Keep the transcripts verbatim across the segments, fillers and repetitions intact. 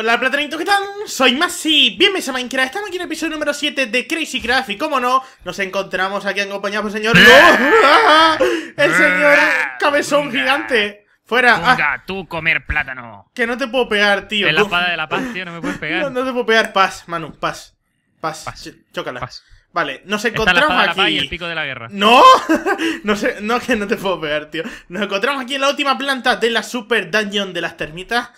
Hola platanitos, ¿qué tal? Soy Massi, bienvenidos a Minecraft, estamos aquí en el episodio número siete de Crazy Craft. Y como no, nos encontramos aquí acompañados por el señor... ¡Oh! El señor cabezón gigante. Fuera. Venga, ah, tú comer plátano. Que no te puedo pegar, tío. Es la espada de la paz, tío, no me puedes pegar. No, no te puedo pegar, paz, Manu, paz. Paz, paz. Chócala. Paz. Vale, nos encontramos Está la espada aquí. De la paz y el pico de la guerra. No, no sé, no que no te puedo pegar, tío. Nos encontramos aquí en la última planta de la Super Dungeon de las termitas.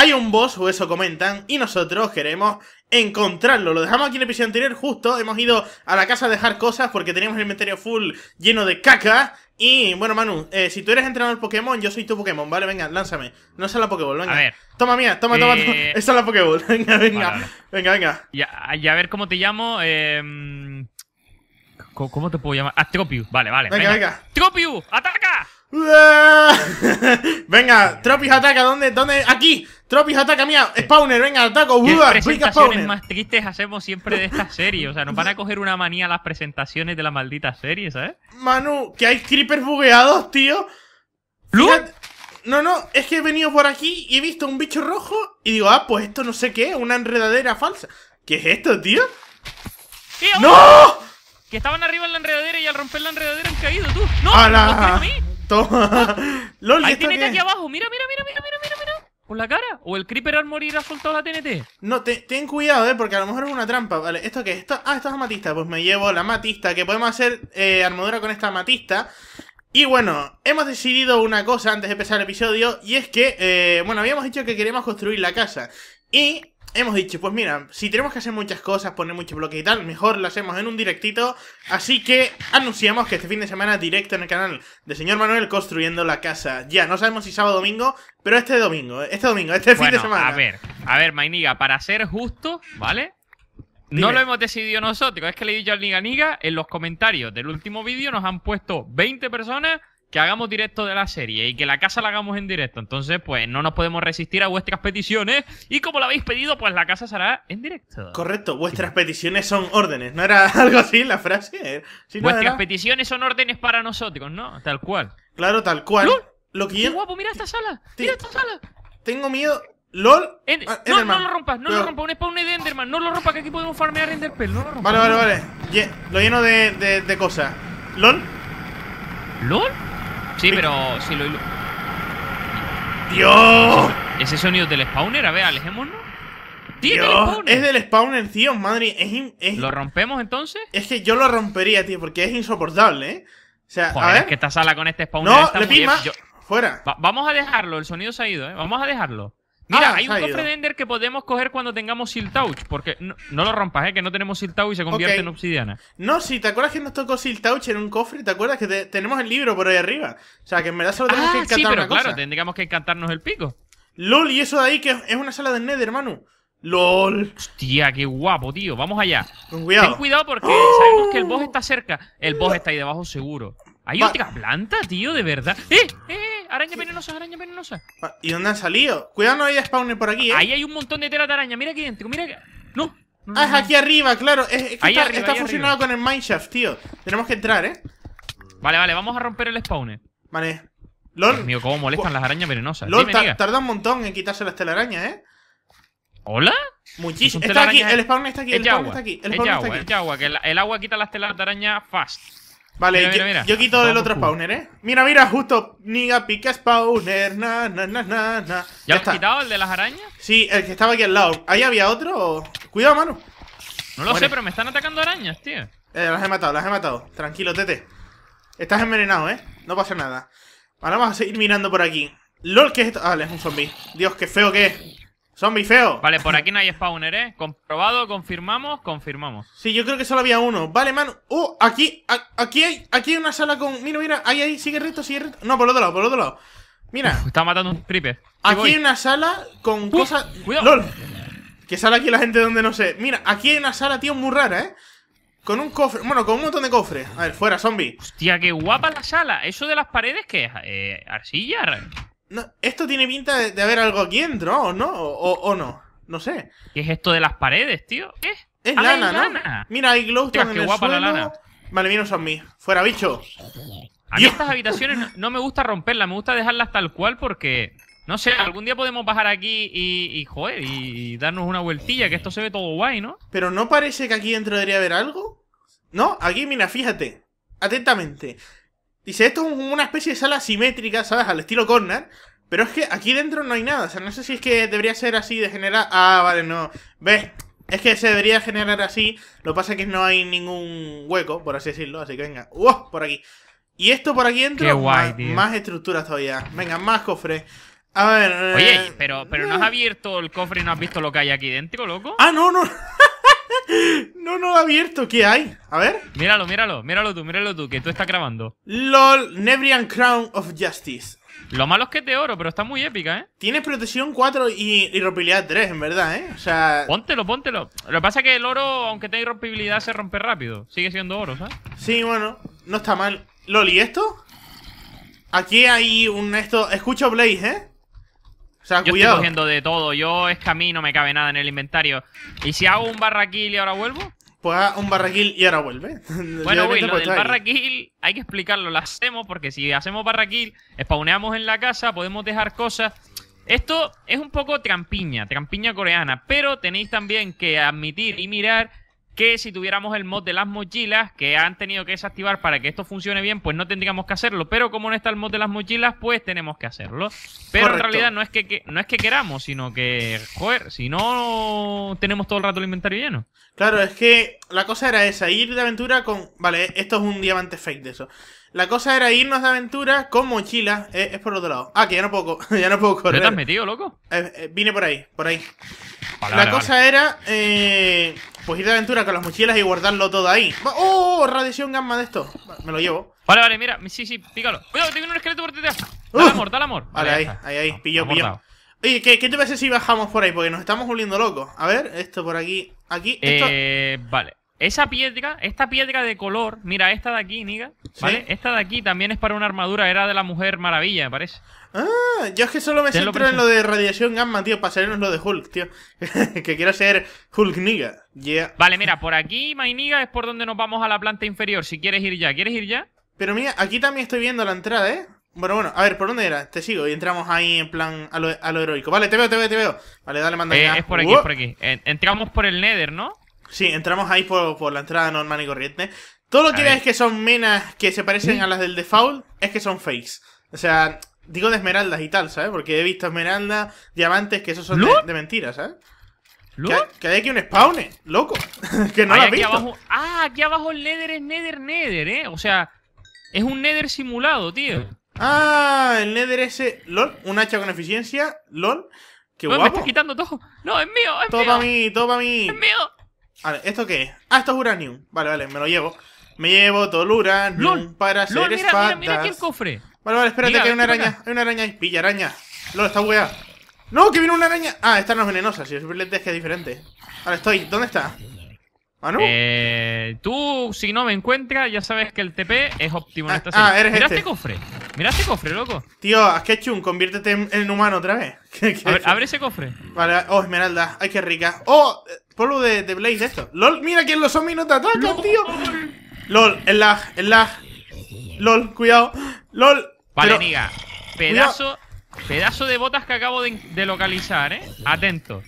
Hay un boss, o eso comentan, y nosotros queremos encontrarlo. Lo dejamos aquí en el episodio anterior, justo. Hemos ido a la casa a dejar cosas porque teníamos el inventario full lleno de caca. Y, bueno, Manu, eh, si tú eres entrenador Pokémon, yo soy tu Pokémon, ¿vale? Venga, lánzame. No es la Pokéball, venga. A ver. Toma mía, toma, toma, eh... toma. Esa es la Pokéball. Venga, venga. Vale, vale. Venga, venga. Y a, y a ver cómo te llamo. Eh... ¿Cómo te puedo llamar? Ah, Tropius. Vale, vale. Venga, venga. venga. ¡Tropius! ¡Ataca! Venga, Tropius ataca, ¿dónde? ¿Dónde? Aquí, Tropius ataca, mía, spawner, venga, ataco, buda, pica spawner. Las más tristes hacemos siempre de esta serie, o sea, nos van a coger una manía las presentaciones de la maldita serie, ¿sabes? Manu, que hay creepers bugueados, tío. Fíjate, no, no, es que he venido por aquí y he visto un bicho rojo y digo, ah, pues esto no sé qué, una enredadera falsa. ¿Qué es esto, tío? tío ¡No! Que estaban arriba en la enredadera y al romper la enredadera han caído, tú. ¡No! ¡Hala! Toma. Lol, hay T N T aquí abajo, mira, mira, mira, mira, mira, mira. Por la cara. O el creeper al morir ha soltado la T N T. No, te, ten cuidado, eh, porque a lo mejor es una trampa. Vale, ¿esto qué es? Esto, ah, esto es amatista. Pues me llevo la amatista, que podemos hacer eh, armadura con esta amatista. Y bueno, hemos decidido una cosa antes de empezar el episodio. Y es que, eh, bueno, habíamos dicho que queríamos construir la casa. Y hemos dicho, pues mira, si tenemos que hacer muchas cosas, poner muchos bloques y tal, mejor lo hacemos en un directito. Así que anunciamos que este fin de semana directo en el canal de señor Manuel construyendo la casa. Ya, no sabemos si sábado o domingo, pero este domingo, este domingo, este bueno, fin de semana. a ver, a ver, Mainiga, para ser justo, ¿vale? Dime. No lo hemos decidido nosotros, es que le he dicho al Niga Niga, en los comentarios del último vídeo nos han puesto veinte personas que hagamos directo de la serie y que la casa la hagamos en directo. Entonces, pues, no nos podemos resistir a vuestras peticiones. Y como lo habéis pedido, pues la casa será en directo. Correcto, vuestras peticiones son órdenes. ¿No era algo así la frase? Si vuestras no era... peticiones son órdenes para nosotros, ¿no? Tal cual. Claro, tal cual. ¡Lol! Lo que ¡Qué yo... guapo! ¡Mira esta sala! Te... ¡Mira esta sala! Tengo miedo... ¡Lol! Ender... Ah, no, no lo rompas, no Pero... lo rompas. Un spawn de Enderman. No lo rompas, que aquí podemos farmear Enderpearl. No lo rompas. Vale, vale, vale. Ye... Lo lleno de, de, de cosas. ¿Lol? ¿Lol? Sí, pero si lo ilu... ¡Dios! ¿Ese sonido del spawner? A ver, alejémonos. ¡Tío, Dios, del spawner! Es del spawner, tío, madre. Es in... es... ¿Lo rompemos entonces? Es que yo lo rompería, tío, porque es insoportable, ¿eh? O sea, joder, a ver... es que esta sala con este spawner... ¡No, está le muy... yo... ¡Fuera! Va vamos a dejarlo, el sonido se ha ido, ¿eh? Vamos a dejarlo. Mira, ah, hay un cofre de Ender que podemos coger cuando tengamos Silk Touch. Porque no, no lo rompas, ¿eh? Que no tenemos Silk Touch y se convierte okay. en obsidiana. No, si te acuerdas que nos tocó Silk Touch en un cofre, ¿te acuerdas que te, tenemos el libro por ahí arriba? O sea, que en verdad solo tenemos ah, que encantar sí, pero una cosa. Claro, tendríamos que encantarnos el pico. Lol, y eso de ahí que es una sala de Nether, hermano. Lol. Hostia, qué guapo, tío. Vamos allá. Con cuidado. Ten cuidado porque ¡oh! sabemos que el boss está cerca. El boss está ahí debajo seguro. Hay Va. otra planta, tío, de verdad. ¡Eh! ¡Eh! Araña venenosa, araña venenosa. ¿Y dónde han salido? Cuidado, no hay spawner por aquí, eh. Ahí hay un montón de tela de araña, mira aquí dentro, mira que... No. Ah, es aquí arriba, claro. Es, es que ahí está, arriba, está fusionado arriba. Con el mineshaft, tío. Tenemos que entrar, eh. Vale, vale, vamos a romper el spawner. Vale. Lol. Dios mío, cómo molestan las arañas venenosas. Lol, Dime, tarda un montón en quitarse las telarañas, eh. ¿Hola? Muchísimo. Está aquí, el spawner está aquí, el spawner está aquí. El spawner está aquí. El agua, que el agua quita las telas de araña fast. Vale, mira, yo, mira, mira. yo quito Vamos el otro spawner, ¿eh? Mira, mira, justo. Niga pica spawner, na, na, na, na, na. ¿Ya, ¿Ya has quitado el de las arañas? Sí, el que estaba aquí al lado. ¿Ahí había otro? O... Cuidado, mano. No lo Muere. sé, pero me están atacando arañas, tío. Eh, las he matado, las he matado. Tranquilo, tete. Estás envenenado, ¿eh? No pasa nada. Ahora vamos a seguir mirando por aquí. Lol, ¿qué es esto? Vale, es un zombie. Dios, qué feo que es. Zombie feo. Vale, por aquí no hay spawner, ¿eh? Comprobado, confirmamos, confirmamos. Sí, yo creo que solo había uno. Vale, mano. ¡Uh! Aquí, a, aquí hay aquí hay una sala con... Mira, mira. Ahí, ahí. Sigue recto, sigue recto. No, por el otro lado, por el otro lado. Mira. Uf, está matando un creeper. Aquí voy. hay una sala con Uf, cosas... Cuidado. ¡Lol! Que sale aquí la gente donde no sé. Mira, aquí hay una sala, tío, muy rara, ¿eh? Con un cofre. Bueno, con un montón de cofres. A ver, fuera, zombie. Hostia, qué guapa la sala. ¿Eso de las paredes qué es? Eh, ¿Arcilla? No, esto tiene pinta de, de haber algo aquí dentro, ¿o no? O, o no, no sé. ¿Qué es esto de las paredes, tío? ¿Qué? Es ah, lana, ¿no? Lana. Mira, hay glowstone en el guapa suelo. La lana. Vale, mira un zombie. Fuera, bicho. A mí Dios. estas habitaciones no, no me gusta romperlas, me gusta dejarlas tal cual porque... No sé, algún día podemos bajar aquí y, y joder, y, y darnos una vueltilla, que esto se ve todo guay, ¿no? Pero ¿no parece que aquí dentro debería haber algo? No, aquí, mira, fíjate, atentamente. Dice, esto es una especie de sala simétrica, ¿sabes? Al estilo corner. Pero es que aquí dentro no hay nada, o sea, no sé si es que debería ser así de generar... Ah, vale, no, ¿ves? Es que se debería generar así, lo que pasa es que no hay ningún hueco, por así decirlo, así que venga, ¡wow! Por aquí. Y esto por aquí dentro, qué guay, más, más estructuras todavía, venga, más cofres. A ver... Oye, pero, pero no has abierto el cofre y no has visto lo que hay aquí dentro, loco. Ah, no, no. No, no lo he abierto. ¿Qué hay? A ver. Míralo, míralo. Míralo tú, míralo tú, que tú estás grabando. LOL, Nebrian Crown of Justice. Lo malo es que es de oro, pero está muy épica, ¿eh? Tienes protección cuatro y irrompibilidad tres, en verdad, ¿eh? O sea... Póntelo, póntelo. Lo que pasa es que el oro, aunque tenga irrompibilidad, se rompe rápido. Sigue siendo oro, ¿sabes? Sí, bueno. No está mal. LOL, ¿y esto? Aquí hay un esto... Escucho Blaze, ¿eh? O sea, yo cuidado. Estoy cogiendo de todo, yo es que a mí no me cabe nada en el inventario. ¿Y si hago un barraquil y ahora vuelvo? Pues haz un barraquil y ahora vuelve. Bueno, güey, lo del barraquil hay que explicarlo, lo hacemos porque si hacemos barraquil, spawneamos en la casa, podemos dejar cosas. Esto es un poco trampiña, trampiña coreana, pero tenéis también que admitir y mirar que si tuviéramos el mod de las mochilas, que han tenido que desactivar para que esto funcione bien, pues no tendríamos que hacerlo, pero como no está el mod de las mochilas, pues tenemos que hacerlo. Pero correcto. En realidad no es que, que no es que queramos, sino que, joder, si no tenemos todo el rato el inventario lleno. Claro, es que la cosa era esa, ir de aventura con... Vale, esto es un diamante fake de eso. La cosa era irnos de aventura con mochilas, eh, es por otro lado. Ah, que ya no puedo, ya no puedo correr. ¿Te has metido, loco? Eh, eh, vine por ahí, por ahí. Vale, la vale, cosa vale. era, eh, pues ir de aventura con las mochilas y guardarlo todo ahí. ¡Oh! Radiación gamma de esto. Me lo llevo. Vale, vale, mira, sí, sí, pícalo. Cuidado, tengo un esqueleto por detrás. Dale uh, amor, dale amor. Vale, ahí, ahí, ahí, no, pillo, pillo. Oye, ¿qué, ¿qué te parece si bajamos por ahí? Porque nos estamos volviendo locos. A ver, esto por aquí, aquí, esto. Eh, vale. Esa piedra, esta piedra de color, mira, esta de aquí, niga, ¿vale? ¿Sí? Esta de aquí también es para una armadura, era de la Mujer Maravilla, me parece. Ah, yo es que solo me centro en lo de radiación gamma, tío, para salirnos lo de Hulk, tío. Que quiero ser Hulk, niga. Yeah. Vale, mira, por aquí, my niga, es por donde nos vamos a la planta inferior, si quieres ir ya. ¿Quieres ir ya? Pero mira, aquí también estoy viendo la entrada, ¿eh? Bueno, bueno, a ver, ¿por dónde era? Te sigo y entramos ahí en plan a lo, a lo heroico. Vale, te veo, te veo, te veo. Vale, dale, manda ya. Eh, es por aquí, uh. es por aquí. Entramos por el Nether, ¿no? Sí, entramos ahí por, por la entrada normal y corriente. Todo lo que veis que son menas que se parecen a las del default es que son fakes. O sea, digo de esmeraldas y tal, ¿sabes? Porque he visto esmeraldas, diamantes, que esos son de, de mentiras, ¿sabes? ¿Que, que hay aquí un spawner, loco? Que no lo has visto. Abajo... Ah, aquí abajo el Nether es Nether, Nether, ¿eh? O sea, es un Nether simulado, tío. Ah, el Nether ese... LOL, un hacha con eficiencia, LOL. Qué guapo. Me estás quitando todo. No, es mío, es mío. Todo para mí, todo para mí. Es mío. Vale, ¿esto qué es? Ah, esto es uranium. Vale, vale, me lo llevo. Me llevo todo el uranium Lol, para hacer Lol, mira, espadas. Mira, mira aquí el cofre. Vale, vale, espérate, mira, que hay una araña. Acá. Hay una araña ahí. Pilla, araña. Lol, está hueá. ¡No, que viene una araña! Ah, esta no es venenosa, si es que es diferente. Vale, estoy. ¿Dónde está? ¿Manu? Eh, tú, si no me encuentras, ya sabes que el T P es óptimo en esta serie. Ah, eres mira este. este cofre. Mira este cofre, loco. Tío, Askechun, conviértete en, en humano otra vez. ¿Qué, qué A ver, abre ese cofre. Vale, oh, esmeralda. Ay, qué rica. Oh, polvo de, de Blaze esto. LOL, mira que los zombies no te atacan, LOL. tío. LOL, el lag, el lag. LOL, cuidado. LOL. Vale, pero... niga. Pedazo, pedazo de botas que acabo de, de localizar, eh. Atento.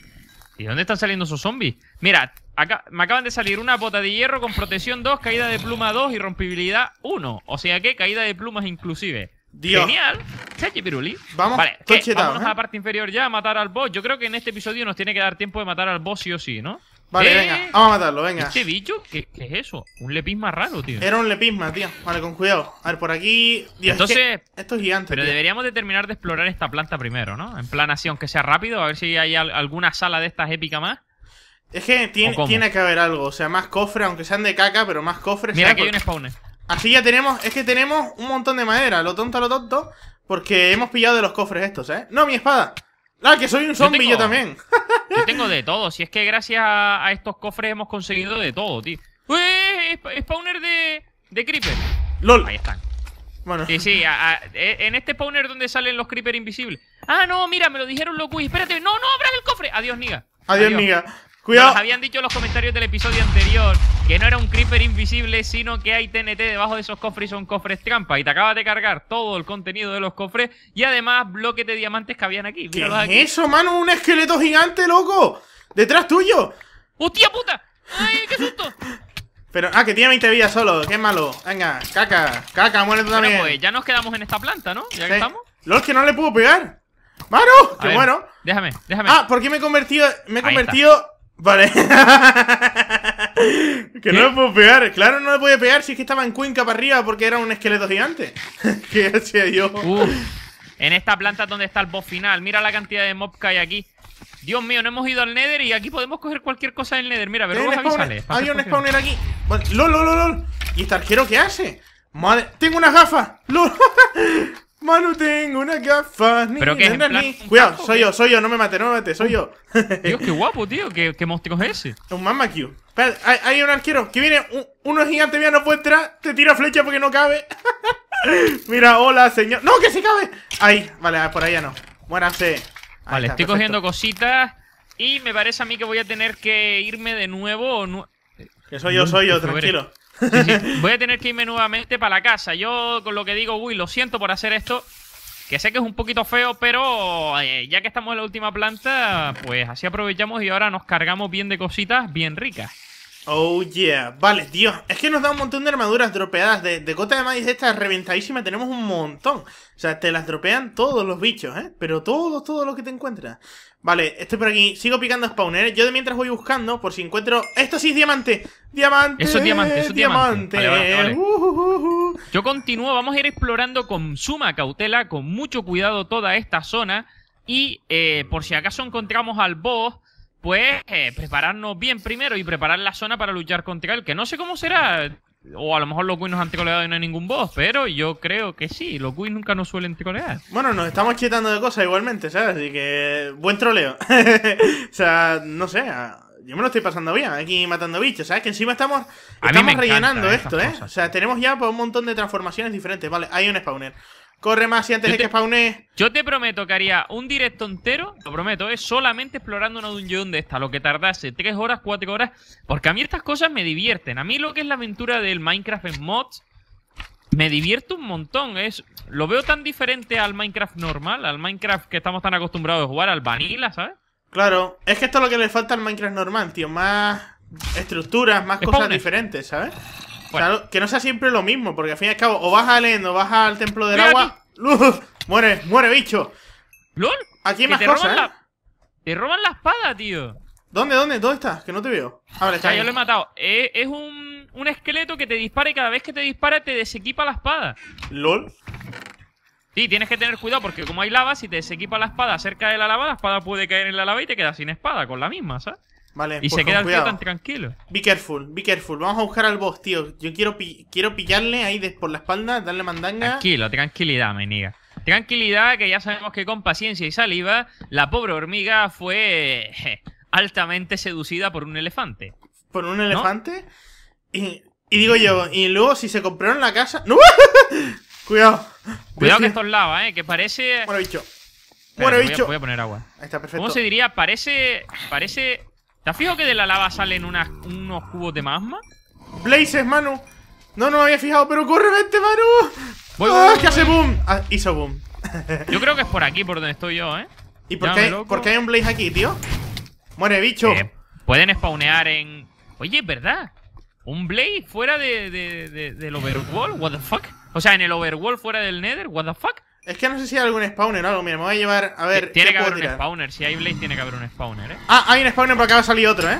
¿Y dónde están saliendo esos zombies? Mira, acá, me acaban de salir una bota de hierro con protección dos, caída de pluma dos y rompibilidad uno. O sea que caída de plumas inclusive. Dios. Genial. Chachi piruli. Vamos, vale, eh, vámonos ¿eh? a la parte inferior ya a matar al boss. Yo creo que en este episodio nos tiene que dar tiempo de matar al boss sí o sí, ¿no? Vale, eh, venga, vamos a matarlo, venga. ¿Este bicho? ¿Qué, qué es eso? Un lepisma raro, tío. Era un lepisma, tío. Vale, con cuidado. A ver, por aquí... Dios, entonces... Es que esto es gigante, Pero tío. deberíamos de terminar de explorar esta planta primero, ¿no? En plan así, aunque sea rápido, a ver si hay alguna sala de estas épica más. Es que tiene, tiene que haber algo, o sea, más cofres, aunque sean de caca, pero más cofres. Mira, ¿sabes? Que hay un spawner. Así ya tenemos, es que tenemos un montón de madera, lo tonto, lo tonto, porque hemos pillado de los cofres estos, ¿eh? ¡No, mi espada! ¡Ah, que soy un zombie yo, yo también! Yo tengo de todo, si es que gracias a, a estos cofres hemos conseguido de todo, tío. ¡Eh! Spawner de, de creeper. ¡Lol! Ahí están. Bueno. Sí, sí, a, a, en este spawner donde salen los creeper invisibles. ¡Ah, no, mira, me lo dijeron los cuis! ¡Espérate! ¡No, no, abras el cofre! ¡Adiós, niga! ¡Adiós, Adiós. niga! Cuidado. Nos habían dicho en los comentarios del episodio anterior que no era un creeper invisible, sino que hay T N T debajo de esos cofres y son cofres trampa. Y te acabas de cargar todo el contenido de los cofres y además bloques de diamantes que habían aquí. ¿Qué aquí? Es eso, mano? Un esqueleto gigante, loco. Detrás tuyo. ¡Hostia puta! ¡Ay, qué susto! Pero, ah, que tiene veinte vidas solo, qué malo. Venga, caca, caca, muere tú también. Bueno, pues ya nos quedamos en esta planta, ¿no? Ya sí. que estamos. Lol, que no le puedo pegar. ¡Mano! ¡Qué ver, bueno! Déjame, déjame. Ah, ¿por qué me he convertido? Me he Ahí convertido. Está. Vale. Que ¿Qué? No le puedo pegar. Claro, no le podía pegar si es que estaba en cuenca para arriba porque era un esqueleto gigante. Que hacía yo. Uf. En esta planta es donde está el boss final. Mira la cantidad de mobs que hay aquí. Dios mío, no hemos ido al Nether y aquí podemos coger cualquier cosa del Nether. Mira, pero vamos a avisarles. Hay un spawner aquí. Bueno, lol, lol, lol. ¿Y este arquero qué hace? Madre. Tengo unas gafas. Lol. Mano, tengo unas gafas. Pero que es en plan, cuidado, soy ¿qué? yo, soy yo. No me mate, no me mate, soy yo. Dios, qué guapo, tío. ¿Qué, qué monstruo es ese? Un Magma Cube. Espera, hay, hay un arquero que viene. Un, uno gigante, mira, no puede entrar. Te tira flecha porque no cabe. Mira, hola, señor. No, que sí cabe. Ahí, vale, por ahí ya no. Buenase. Vale, está, estoy perfecto. Cogiendo cositas y me parece a mí que voy a tener que irme de nuevo. Nu que soy yo, soy yo, tranquilo. Sí, sí. Voy a tener que irme nuevamente para la casa. Yo con lo que digo, uy, lo siento por hacer esto, que sé que es un poquito feo, pero eh, ya que estamos en la última planta, pues así aprovechamos y ahora nos cargamos bien de cositas bien ricas. Oh yeah, vale, tío. Es que nos da un montón de armaduras dropeadas. De, de gota de maíz estas reventadísimas tenemos un montón. O sea, te las dropean todos los bichos, ¿eh? Pero todo, todo lo que te encuentras. Vale, estoy por aquí. Sigo picando spawner. Yo de mientras voy buscando por si encuentro... ¡Esto sí es diamante! ¡Diamante! Eso es diamante, eso es diamante. Vale, vale, vale. Uh, uh, uh. Yo continúo. Vamos a ir explorando con suma cautela, con mucho cuidado toda esta zona. Y eh, por si acaso encontramos al boss... Pues eh, prepararnos bien primero y preparar la zona para luchar contra él, que no sé cómo será. O a lo mejor los Queens nos han troleado y no hay ningún boss, pero yo creo que sí, los Queens nunca nos suelen trolear. Bueno, nos estamos quitando de cosas igualmente, ¿sabes? Así que buen troleo. O sea, no sé, yo me lo estoy pasando bien aquí matando bichos, ¿sabes? Que encima estamos, estamos rellenando esto, ¿eh? Cosas. O sea, tenemos ya pues, un montón de transformaciones diferentes. Vale, hay un spawner. Corre más y antes te, de que spawne. Yo te prometo que haría un directo entero, lo prometo, es solamente explorando una dungeon de esta, lo que tardase tres horas, cuatro horas, porque a mí estas cosas me divierten. A mí lo que es la aventura del Minecraft en mods me divierte un montón. Es, lo veo tan diferente al Minecraft normal, al Minecraft que estamos tan acostumbrados a jugar, al vanilla, ¿sabes? Claro, es que esto es lo que le falta al Minecraft normal, tío. Más estructuras, más spawner. Cosas diferentes, ¿sabes? Bueno. O sea, que no sea siempre lo mismo, porque al fin y al cabo, o vas a Lendo, o vas al templo del Mira agua. Uf, muere, muere, bicho. ¿Lol? Aquí hay más cosas, ¿eh? La... Te roban la espada, tío. ¿Dónde, dónde? ¿Dónde estás? Que no te veo. Ah, vale, está o sea, ahí. Yo lo he matado. Eh, es un, un esqueleto que te dispara y cada vez que te dispara te desequipa la espada. ¿Lol? Sí, tienes que tener cuidado porque como hay lava, si te desequipa la espada cerca de la lava, la espada puede caer en la lava y te quedas sin espada con la misma, ¿sabes? Vale, y pues se queda el tío tan tranquilo. Be careful, be careful. Vamos a buscar al boss, tío. Yo quiero pi quiero pillarle ahí de por la espalda, darle mandanga. Tranquilo, tranquilidad, meniga. Tranquilidad, que ya sabemos que con paciencia y saliva, la pobre hormiga fue je, altamente seducida por un elefante. ¿Por un elefante? ¿No? Y, y digo yo, y luego si se compraron la casa... ¡No! Cuidado. Cuidado que esto es lava, eh, que parece... Bueno, bicho. Bueno, Espera, bicho. Voy a, voy a poner agua. Ahí está, perfecto. ¿Cómo se diría? Parece... Parece... ¿Te has fijado que de la lava salen unas, unos cubos de magma? Blazes, Manu. No, no me había fijado, pero corre, vente, Manu. Voy, ¡Ah, voy, que voy, hace voy. boom! Ah, hizo boom. Yo creo que es por aquí, por donde estoy yo, ¿eh? ¿Y por qué, por qué hay un Blaze aquí, tío? Muere, bicho. Eh, pueden spawnear en... Oye, ¿verdad? ¿Un Blaze fuera de, de, de, del Overworld? ¿What the fuck? O sea, en el Overworld fuera del Nether? ¿What the fuck? Es que no sé si hay algún spawner o algo, mira, me voy a llevar, a ver... Tiene que haber un spawner, si hay Blaze tiene que haber un spawner, ¿eh? Ah, hay un spawner, pero acaba de salir otro, ¿eh?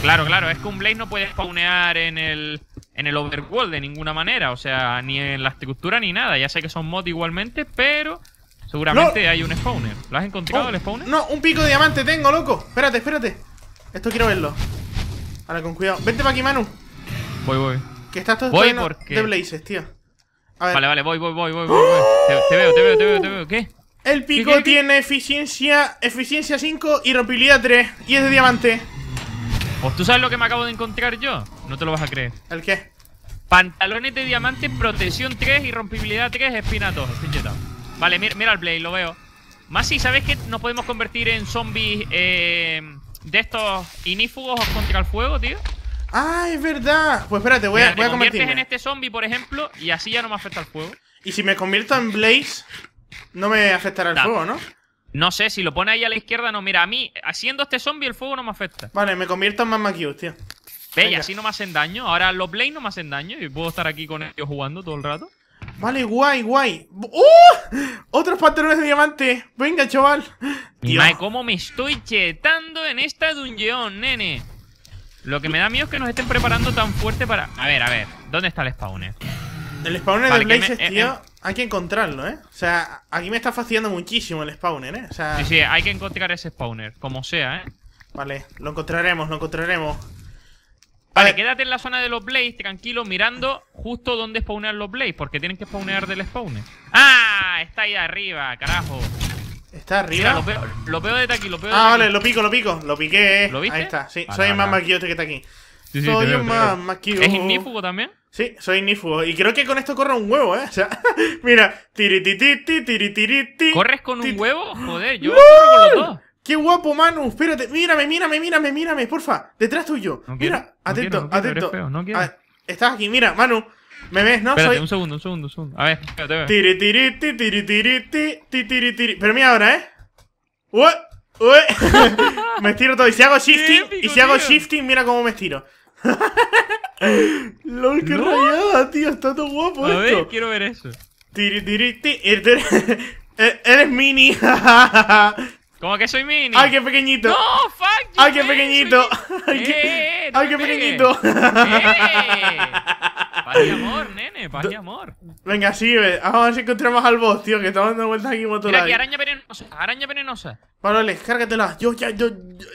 Claro, claro, es que un Blaze no puede spawnear en el, en el Overworld de ninguna manera, o sea, ni en la estructura ni nada. Ya sé que son mods igualmente, pero seguramente no. Hay un spawner. ¿Lo has encontrado, oh, el spawner? No, un pico de diamante tengo, loco. Espérate, espérate. Esto quiero verlo. Ahora, con cuidado. Vente para aquí, Manu. Voy, voy. Que estás todo lleno porque... de Blazes, tío. Vale, vale, voy, voy, voy, voy, voy. ¡Oh! Te, te veo, te veo, te veo, te veo. ¿Qué? El pico ¿Qué, qué, tiene qué? eficiencia eficiencia cinco y rompibilidad tres. Y es de diamante. Pues tú sabes lo que me acabo de encontrar yo. No te lo vas a creer. ¿El qué? Pantalones de diamante, protección tres y rompibilidad tres, espina dos. Estoy chetado. Vale, mira, mira el Blaze, lo veo. Massi, ¿sabes que nos podemos convertir en zombies eh, de estos inífugos contra el fuego, tío. ¡Ah, es verdad! Pues espérate, voy a, voy a convertirme. Te conviertes en este zombie, por ejemplo, y así ya no me afecta el fuego. Y si me convierto en Blaze, no me afectará el Dale. fuego, ¿no? No sé, si lo pone ahí a la izquierda, no. Mira, a mí, haciendo este zombie, el fuego no me afecta. Vale, me convierto en Magma Cube, tío. Ve, y así no me hacen daño. Ahora los Blaze no me hacen daño y puedo estar aquí con ellos jugando todo el rato. Vale, guay, guay. ¡Uh! Otros patrones de diamante. Venga, chaval. Mira cómo me estoy chetando en esta dungeon, nene. Lo que me da miedo es que nos estén preparando tan fuerte para... A ver, a ver, ¿dónde está el spawner? El spawner vale, de Blazes, me... tío, eh, eh. hay que encontrarlo, ¿eh? O sea, aquí me está fastidiando muchísimo el spawner, ¿eh? O sea... Sí, sí, hay que encontrar ese spawner, como sea, ¿eh? Vale, lo encontraremos, lo encontraremos. Vale, quédate en la zona de los Blaze, tranquilo, mirando justo donde spawnean los Blaze, porque tienen que spawnear del spawner. ¡Ah! Está ahí arriba, carajo. ¿Está arriba? Mira, lo, veo, lo veo desde aquí, lo veo desde Ah, vale, aquí. lo pico, lo pico. Lo piqué, ¿Lo viste? Ahí está, sí. Vale, soy el vale, más maquillote que está aquí. Sí, sí, soy veo, un más maquillote. ¿Es ignífugo también? Sí, soy ignífugo. Y creo que con esto corro un huevo, ¿eh? O sea, mira. Tirititi, tirititi. ¿Corres con un huevo? Joder, yo corro con los dos. ¡Qué guapo, Manu! Espérate, mírame, mírame, mírame, mírame, porfa. Detrás tuyo. No quiero, mira, no atento, quiero, no atento. Eres feo, no quiero. Ver, estás aquí, mira, Manu. ¿Me ves, no? Espérate, soy... un segundo, un segundo, un segundo. A ver, te veo. Tiri, tiri, tiri, tiri, tiri, tiri, tiri. Pero mira ahora, ¿eh? ¡Uy! ¡Uy! Me estiro todo. Y si hago shifting, épico, y si tío. hago shifting, mira cómo me estiro. ¡Lol, qué no. rayada, tío! Está todo guapo A esto. A ver, quiero ver eso. Tiri, tiri, tiri. Eres mini. ¿Cómo que soy mini? ¡Ay, qué pequeñito! ¡No, fuck! ¡Ay, qué pequeñito! ¡Ay, qué, ay, qué pequeñito! Paz y amor, nene, paz y amor. Venga, sí, ve. Vamos a ver si encontramos al boss, tío, que estamos dando vueltas aquí motor. Mira aquí, araña venenosa, araña venenosa. Vale, cárgatela. Yo ya, yo,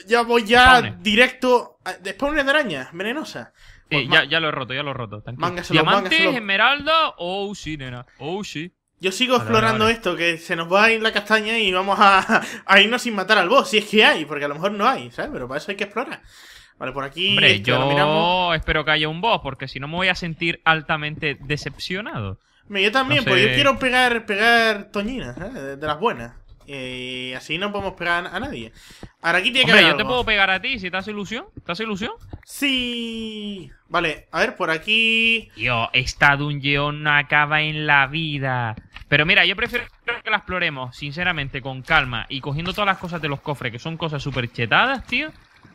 ya voy ya Spawner. directo. A... Spawner de araña, venenosa. Sí, pues, ya, ya lo he roto, ya lo he roto. Mángaselo, Diamantes, mángaselo. esmeralda, oh sí, nena, oh sí. Yo sigo vale, explorando vale. esto, que se nos va a ir la castaña y vamos a, a irnos sin matar al boss, si es que hay, porque a lo mejor no hay, ¿sabes? Pero para eso hay que explorar. Vale, por aquí... Hombre, yo miramos. espero que haya un boss, porque si no me voy a sentir altamente decepcionado. Yo también, no sé... porque yo quiero pegar, pegar toñinas, ¿eh? de, de las buenas. Y así no podemos pegar a nadie. Ahora aquí tiene que Hombre, haber yo algo. te puedo pegar a ti, si te hace ilusión. ¿Te hace ilusión? Sí. Vale, a ver, por aquí. Tío, esta dungeon no acaba en la vida. Pero mira, yo prefiero que la exploremos, sinceramente, con calma y cogiendo todas las cosas de los cofres, que son cosas súper chetadas, tío,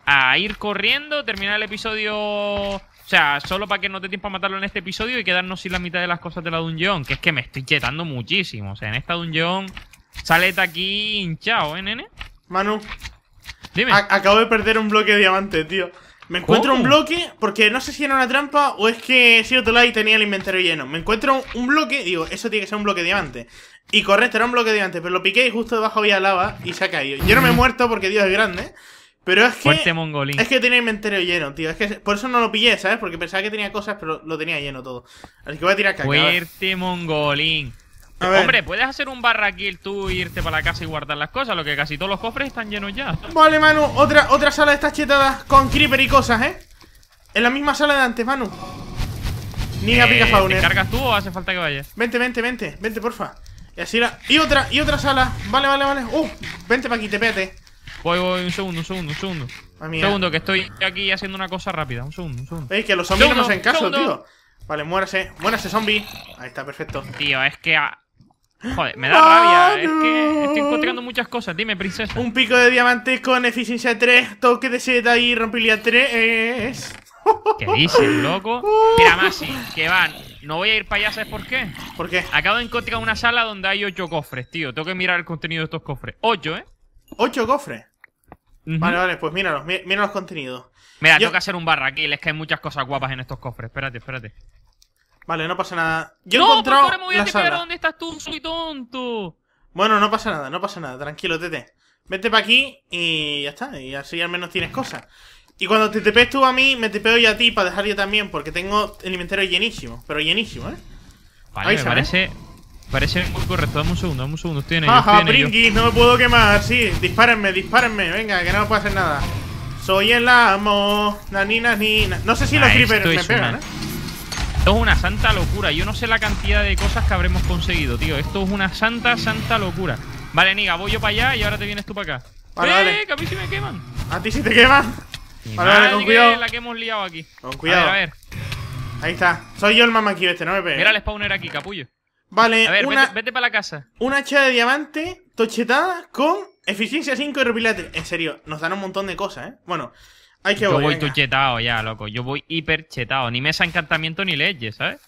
a ir corriendo, terminar el episodio... O sea, solo para que no te tiempo a matarlo en este episodio y quedarnos sin la mitad de las cosas de la dungeon, que es que me estoy chetando muchísimo. O sea, en esta dungeon... Salete aquí hinchado, ¿eh, nene? Manu, Dime. acabo de perder un bloque de diamante, tío. Me encuentro ¿Cómo? un bloque, porque no sé si era una trampa o es que he sido tolado y tenía el inventario lleno. Me encuentro un bloque, digo, eso tiene que ser un bloque de diamante. Y correcto, era un bloque de diamante, pero lo piqué y justo debajo había lava y se ha caído. Yo no me he muerto porque Dios es grande, pero es que... Fuerte mongolín. Es que tenía inventario lleno, tío. Es que por eso no lo pillé, ¿sabes? Porque pensaba que tenía cosas, pero lo tenía lleno todo. Así que voy a tirar caca. Fuerte mongolín. Hombre, puedes hacer un barraquil tú, irte para la casa y guardar las cosas, lo que casi todos los cofres están llenos ya. Vale, Manu, otra, otra sala de estas chetadas con creeper y cosas, ¿eh? En la misma sala de antes, Manu. Ni eh, a pica fauner. ¿Te cargas tú o hace falta que vayas? Vente, vente, vente, vente, porfa. Y así la... Y otra, y otra sala. Vale, vale, vale. Uh, vente para aquí, te pégate. Voy, voy, un segundo, un segundo, un segundo. Ah, un segundo, que estoy aquí haciendo una cosa rápida. Un segundo, un segundo. Es que los zombies no nos hacen caso, tío. Vale, muérase, muérase, zombie. Ahí está, perfecto. Tío, es que... A... Joder, me da ¡Mano! rabia, es que estoy encontrando muchas cosas. Dime, princesa. Un pico de diamante con eficiencia tres, toque de seda y rompibilidad tres. ¿Qué dices, loco? Mira, Massi, que van. No voy a ir para allá, ¿sabes por qué? ¿Por qué? Acabo de encontrar una sala donde hay ocho cofres, tío. Tengo que mirar el contenido de estos cofres. Ocho, ¿eh? ¿Ocho cofres? Uh-huh. Vale, vale, pues míralos, mira los contenidos. Mira, Yo... tengo que hacer un barraquil, es que hay muchas cosas guapas en estos cofres. Espérate, espérate. Vale, no pasa nada. Yo no, he encontrado por favor, me voy a te pegar donde estás tú, soy tonto. Bueno, no pasa nada, no pasa nada. Tranquilo, Tete. Vete para aquí y ya está. Y así al menos tienes cosas. Y cuando te tepees tú a mí, me tepeo yo a ti para dejar yo también, porque tengo el inventario llenísimo. Pero llenísimo, ¿eh? Vale, Ahí me parece, parece muy correcto. Dame un segundo, dame un segundo. Estoy en ello, Ajá, estoy en Pringis, ello. no me puedo quemar. Sí, dispárenme, dispárenme. Venga, que no me puedo hacer nada. Soy el amo. Nanina, nina. No sé si ah, los creepers me pegan, ¿eh? Esto es una santa locura. Yo no sé la cantidad de cosas que habremos conseguido, tío. Esto es una santa, santa locura. Vale, niga, voy yo para allá y ahora te vienes tú para acá. Vale, ¡Eh, vale. que a mí sí me queman! ¿A ti si te quema? Vale, vale, con cuidado. La que hemos liado aquí. Con cuidado. A ver, a ver. Ahí está. Soy yo el Magma Cube este, no me pegues. Mira el spawner aquí, capullo. Vale, a ver, una, vete, vete para la casa. Una hacha de diamante tochetada con eficiencia cinco y repilater. En serio, nos dan un montón de cosas, ¿eh? Bueno, hay que... Yo voy, voy tochetado ya, loco. Yo voy hiper chetado. Ni mesa encantamiento ni leyes, ¿sabes?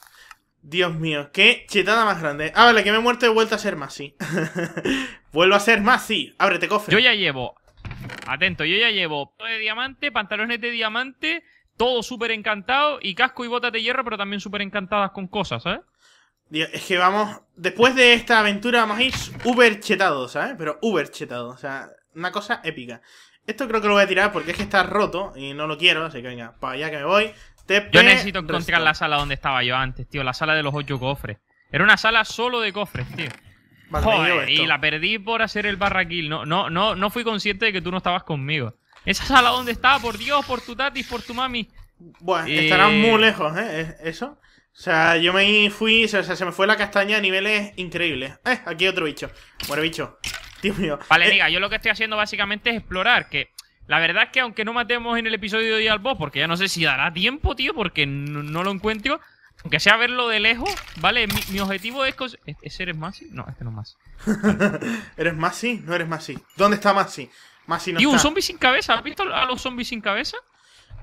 Dios mío, qué chetada más grande. Ah, vale, que me he muerto y he vuelto a ser Massi. Vuelvo a ser Massi. Ábrete, cofre. Yo ya llevo... Atento, yo ya llevo de diamante, pantalones de diamante, todo súper encantado y casco y botas de hierro, pero también súper encantadas con cosas, ¿sabes? Dios, es que vamos, después de esta aventura vamos a ir uber chetado, ¿sabes? Pero uber chetado, o sea, una cosa épica. Esto creo que lo voy a tirar porque es que está roto y no lo quiero, así que venga, para allá que me voy. T P, yo necesito encontrar resto. La sala donde estaba yo antes, tío, la sala de los ocho cofres. Era una sala solo de cofres, tío. Vale, joder, y la perdí por hacer el barraquil. No, no, no, no fui consciente de que tú no estabas conmigo. Esa sala donde estaba, por Dios, por tu tatis, por tu mami. Bueno, eh... estarán muy lejos, ¿eh? Eso. O sea, yo me fui, o sea, se me fue la castaña a niveles increíbles. Eh, aquí hay otro bicho. Bueno, bicho. Dios mío. Vale, eh... diga, yo lo que estoy haciendo básicamente es explorar. Que la verdad es que aunque no matemos en el episodio de hoy al boss, porque ya no sé si dará tiempo, tío, porque no, no lo encuentro. Aunque sea verlo de lejos, ¿vale? Mi, mi objetivo es... ¿Ese eres Massi? No, este no es Massi. Vale. ¿Eres Massi? No eres Massi. ¿Dónde está Massi? Massi no está. Y un zombie sin cabeza. ¿Has visto a los zombies sin cabeza?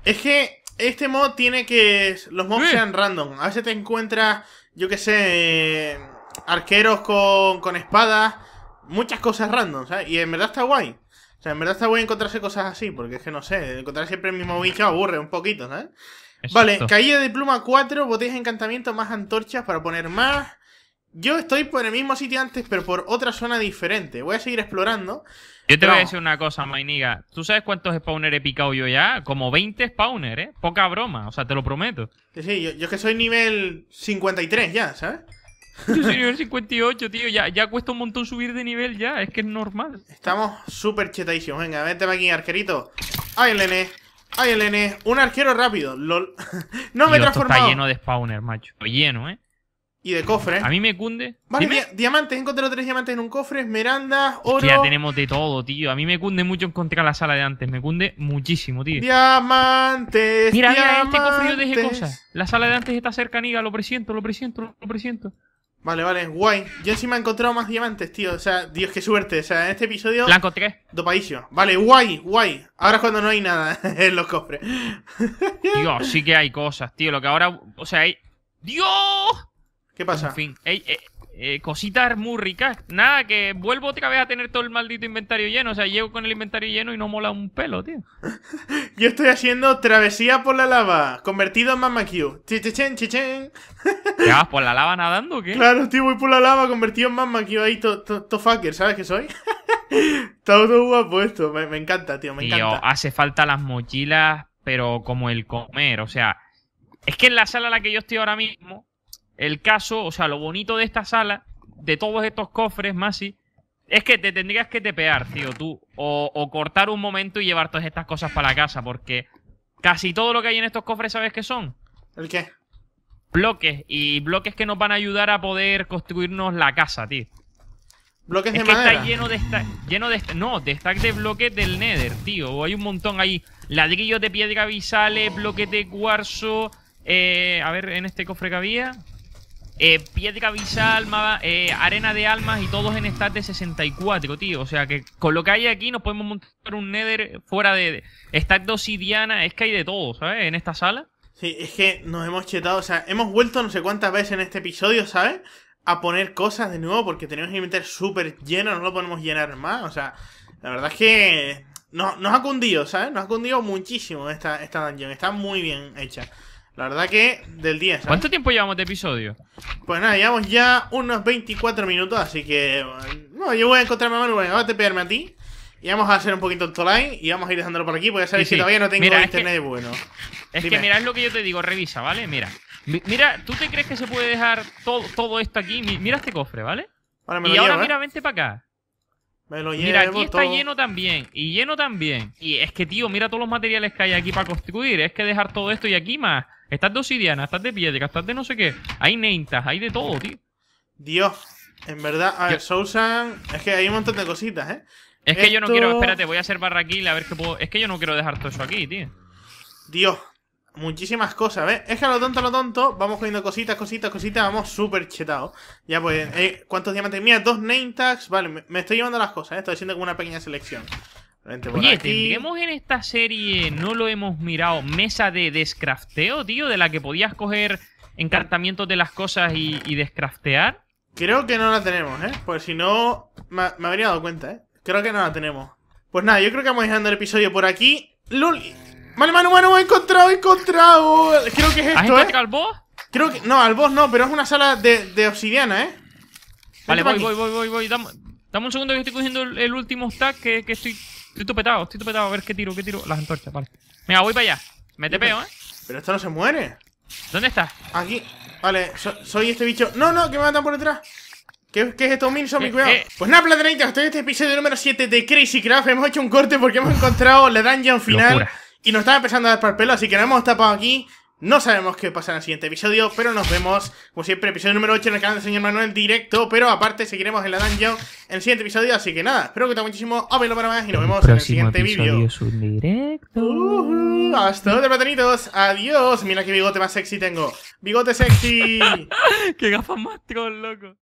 Es que este mod tiene que... Los mobs ¿Eh? sean random. A veces te encuentras, yo qué sé... Arqueros con, con espadas. Muchas cosas random, ¿sabes? Y en verdad está guay. O sea, en verdad está guay encontrarse cosas así. Porque es que no sé. Encontrar siempre el mismo bicho aburre un poquito, ¿sabes? Vale, exacto. Caída de pluma cuatro, botellas de encantamiento, más antorchas para poner más. Yo estoy por el mismo sitio antes, pero por otra zona diferente. Voy a seguir explorando. Yo te voy a decir una cosa, Mainiga. ¿Tú sabes cuántos spawners he picado yo ya? Como veinte spawners, ¿eh? Poca broma, o sea, te lo prometo. Sí, sí, yo, yo es que soy nivel cincuenta y tres ya, ¿sabes? Yo soy nivel cincuenta y ocho, tío. Ya, ya cuesta un montón subir de nivel ya, es que es normal. Estamos súper chetadísimos. Venga, vete para aquí, arquerito. ¡Ay, nene! Ay, el N, un arquero rápido, lol. No me he transformado. Está lleno de spawner, macho. Lleno, ¿eh? Y de cofres. A mí me cunde. Vale, di diamantes, he encontrado tres diamantes en un cofre, esmeraldas, oro. Ya tenemos de todo, tío. A mí me cunde mucho encontrar la sala de antes. Me cunde muchísimo, tío. Diamantes. Mira, diamantes. Mira, este cofre yo dejé cosas. La sala de antes está cercanía, lo presiento, lo presiento, lo presiento. Vale, vale, guay. Yo encima he encontrado más diamantes, tío. O sea, Dios, qué suerte. O sea, en este episodio... Blanco tres. Dopadísimo. Vale, guay, guay. Ahora es cuando no hay nada en los cofres. Dios, sí que hay cosas, tío. Lo que ahora... O sea, hay... ¡Dios! ¿Qué pasa? En fin, hey, eh, eh, cositas muy ricas. Nada, que vuelvo otra vez a tener todo el maldito inventario lleno. O sea, llego con el inventario lleno y no mola un pelo, tío. Yo estoy haciendo travesía por la lava, convertido en Magma Cube. Chichen, chichen. ¿Te vas por la lava nadando o qué? Claro, tío, voy por la lava convertido en Magma Cube ahí, to, to, to fucker, ¿sabes qué soy? Todo guapo esto, me, me encanta, tío, me tío, encanta. Tío, hace falta las mochilas, pero como el comer, o sea... Es que en la sala en la que yo estoy ahora mismo, el caso, o sea, lo bonito de esta sala, de todos estos cofres, Massi, es que te tendrías que tepear, tío, tú. O, o cortar un momento y llevar todas estas cosas para la casa, porque casi todo lo que hay en estos cofres, ¿sabes qué son? ¿El qué? Bloques, y bloques que nos van a ayudar a poder construirnos la casa, tío. Bloques es de que madera. Está lleno de stack, lleno de no, de stack de bloques del Nether, tío. Hay un montón ahí, ladrillos de piedra bisales, bloques de cuarzo, eh, a ver, en este cofre que había, eh, piedra bisal, eh, arena de almas y todos en stack de sesenta y cuatro, tío. O sea que con lo que hay aquí nos podemos montar un Nether fuera de stack de obsidiana. Es que hay de todo, ¿sabes? En esta sala. Sí, es que nos hemos chetado, o sea, hemos vuelto no sé cuántas veces en este episodio, ¿sabes? A poner cosas de nuevo porque tenemos que meter súper lleno, no lo podemos llenar más. O sea, la verdad es que nos, nos ha cundido, ¿sabes? Nos ha cundido muchísimo esta, esta dungeon, está muy bien hecha. La verdad que del día, ¿sabes? ¿Cuánto tiempo llevamos de episodio? Pues nada, llevamos ya unos veinticuatro minutos, así que... No, yo voy a encontrarme a Manuel, voy a tepearme a ti. Y vamos a hacer un poquito el tolai y vamos a ir dejándolo por aquí porque ya sabéis sí, sí. que todavía no tengo mira, internet es que, bueno. Es Dime. que mirad lo que yo te digo, revisa, ¿vale? Mira. Mira, ¿tú te crees que se puede dejar todo, todo esto aquí? Mira este cofre, ¿vale? Ahora me lo y llevo, ahora ¿eh? mira, vente para acá. Me lo llevo, mira, aquí está todo. lleno también. Y lleno también. Y es que, tío, mira todos los materiales que hay aquí para construir. Es que dejar todo esto y aquí más. Estás de obsidiana, estás de piedra, estás de no sé qué. Hay neintas, hay de todo, tío. Dios, en verdad. A ver, Sousan... Es que hay un montón de cositas, ¿eh? Es que esto... yo no quiero... Espérate, voy a hacer barraquil a ver qué puedo... Es que yo no quiero dejar todo eso aquí, tío. Dios, muchísimas cosas, ¿ves? Es que a lo tonto, a lo tonto, vamos cogiendo cositas, cositas, cositas, vamos súper chetados. Ya pues, eh, ¿cuántos diamantes? Mira, dos name tags, vale, me, me estoy llevando las cosas, ¿eh? Estoy haciendo como una pequeña selección. Oye, tendremos en esta serie, no lo hemos mirado, mesa de descrafteo, tío, de la que podías coger encantamientos de las cosas y, y descraftear. Creo que no la tenemos, ¿eh? Pues si no, me, me habría dado cuenta, ¿eh? Creo que no la tenemos. Pues nada, yo creo que vamos dejando el episodio por aquí. ¡Lol! Vale, Manu, Manu, he encontrado, he encontrado. Creo que es esto, ¿has encontrado al boss? Creo que... No, al boss no, pero es una sala de, de obsidiana, ¿eh? Vale, voy, voy, voy, voy, voy. Dame, dame un segundo que estoy cogiendo el, el último stack que, que estoy... Estoy topetado, estoy topetado. A ver qué tiro, qué tiro. Las antorchas, vale. Venga, voy para allá. Me tepeo, ¿eh? Pero esto no se muere. ¿Dónde estás? Aquí. Vale, so, soy este bicho. No, no, que me matan por detrás. ¿Qué, qué es esto, Milson? Mi cuidado. Eh. Pues nada, platanitas, estoy en este episodio número siete de Crazy Craft. Hemos hecho un corte porque hemos encontrado la dungeon final. Locura. Y nos estaba empezando a dar para el pelo, así que nos hemos tapado aquí. No sabemos qué pasa en el siguiente episodio, pero nos vemos, como siempre, episodio número ocho en el canal del señor Manuel directo, pero aparte seguiremos en la dungeon en el siguiente episodio, así que nada, espero que te muchísimo, a verlo para más y nos vemos en el siguiente vídeo. Uh-huh. Hasta otra, platanitos, adiós. Mira qué bigote más sexy tengo, bigote sexy. Qué gafas más troll, loco.